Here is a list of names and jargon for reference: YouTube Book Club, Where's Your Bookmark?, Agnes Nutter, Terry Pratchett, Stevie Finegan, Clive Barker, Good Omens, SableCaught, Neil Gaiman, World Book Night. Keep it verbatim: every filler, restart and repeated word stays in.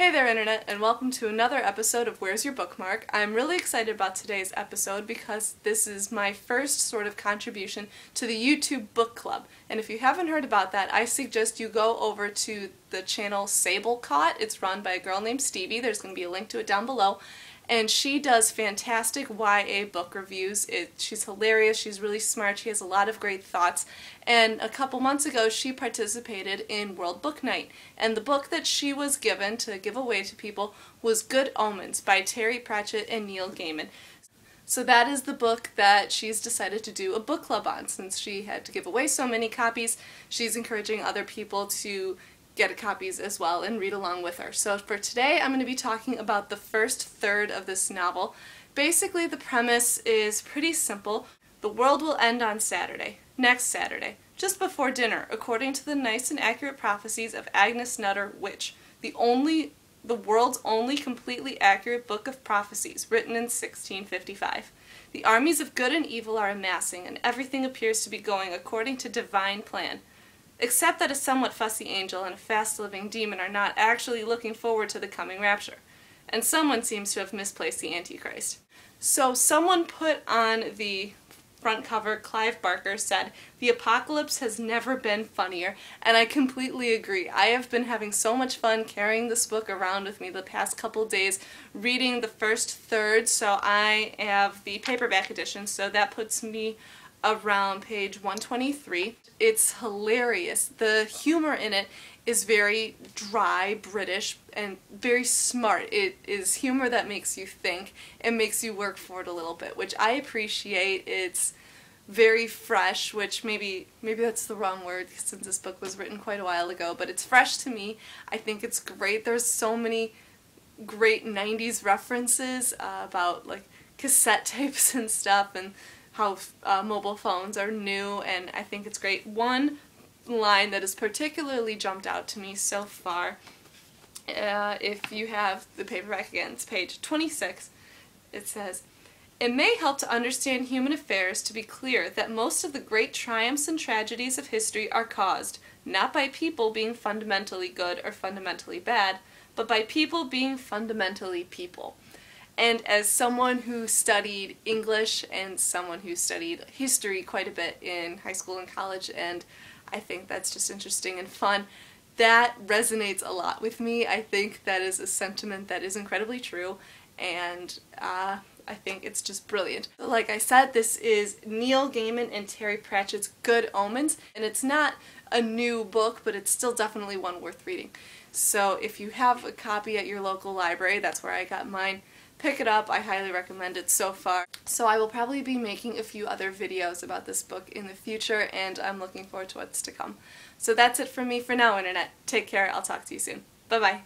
Hey there Internet, and welcome to another episode of Where's Your Bookmark? I'm really excited about today's episode because this is my first sort of contribution to the YouTube Book Club. And if you haven't heard about that, I suggest you go over to the channel SableCaught. It's run by a girl named Stevie. There's going to be a link to it down below. And she does fantastic Y A book reviews. It, she's hilarious, she's really smart, she has a lot of great thoughts. And a couple months ago she participated in World Book Night. And the book that she was given to give away to people was Good Omens by Terry Pratchett and Neil Gaiman. So that is the book that she's decided to do a book club on. Since she had to give away so many copies, she's encouraging other people to get copies as well and read along with her. So for today I'm going to be talking about the first third of this novel. Basically the premise is pretty simple. The world will end on Saturday, next Saturday, just before dinner, according to the nice and accurate prophecies of Agnes Nutter, Witch, the only, the world's only completely accurate book of prophecies, written in sixteen fifty-five. The armies of good and evil are amassing, and everything appears to be going according to divine plan. Except that a somewhat fussy angel and a fast-living demon are not actually looking forward to the coming rapture, and someone seems to have misplaced the Antichrist. So someone put on the front cover, Clive Barker said, "The apocalypse has never been funnier," and I completely agree. I have been having so much fun carrying this book around with me the past couple days, reading the first third, so I have the paperback edition, so that puts me around page one twenty-three. It's hilarious. The humor in it is very dry British and very smart. It is humor that makes you think and makes you work for it a little bit, which I appreciate. It's very fresh, which maybe maybe that's the wrong word since this book was written quite a while ago, but it's fresh to me. I think it's great. There's so many great nineties references uh, about like cassette tapes and stuff, and how uh, mobile phones are new, and I think it's great. One line that has particularly jumped out to me so far, uh, if you have the paperback again, it's page twenty-six, it says, "It may help to understand human affairs to be clear that most of the great triumphs and tragedies of history are caused, not by people being fundamentally good or fundamentally bad, but by people being fundamentally people." And as someone who studied English and someone who studied history quite a bit in high school and college, and I think that's just interesting and fun, that resonates a lot with me. I think that is a sentiment that is incredibly true, and uh, I think it's just brilliant. Like I said, this is Neil Gaiman and Terry Pratchett's Good Omens, and it's not a new book, but it's still definitely one worth reading. So if you have a copy at your local library, that's where I got mine, pick it up. I highly recommend it so far. So I will probably be making a few other videos about this book in the future, and I'm looking forward to what's to come. So that's it from me for now, Internet. Take care. I'll talk to you soon. Bye-bye.